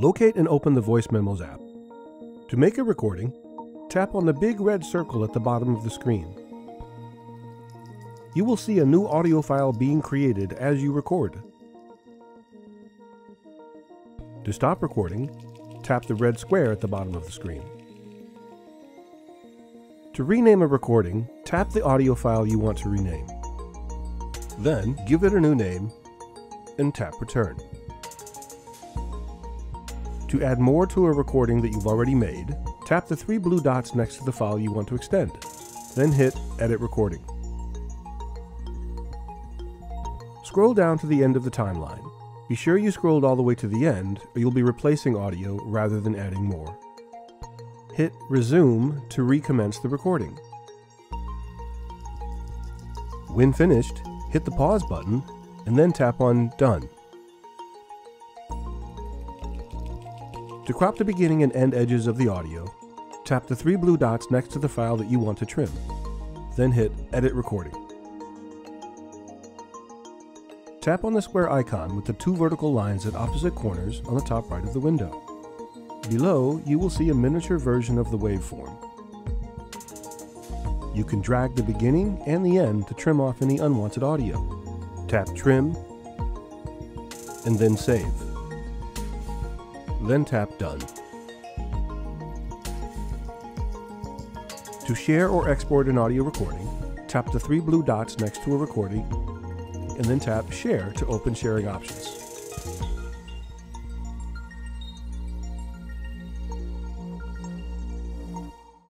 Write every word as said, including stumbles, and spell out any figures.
Locate and open the VoiceMemos app. To make a recording, tap on the big red circle at the bottom of the screen. You will see a new audio file being created as you record. To stop recording, tap the red square at the bottom of the screen. To rename a recording, tap the audio file you want to rename. Then, give it a new name and tap Return. To add more to a recording that you've already made, tap the three blue dots next to the file you want to extend, then hit Edit Recording. Scroll down to the end of the timeline. Be sure you scrolled all the way to the end, or you'll be replacing audio rather than adding more. Hit Resume to recommence the recording. When finished, hit the pause button and then tap on Done. To crop the beginning and end edges of the audio, tap the three blue dots next to the file that you want to trim, then hit Edit Recording. Tap on the square icon with the two vertical lines at opposite corners on the top right of the window. Below, you will see a miniature version of the waveform. You can drag the beginning and the end to trim off any unwanted audio. Tap Trim, and then Save. Then tap Done. To share or export an audio recording, tap the three blue dots next to a recording, and then tap Share to open sharing options.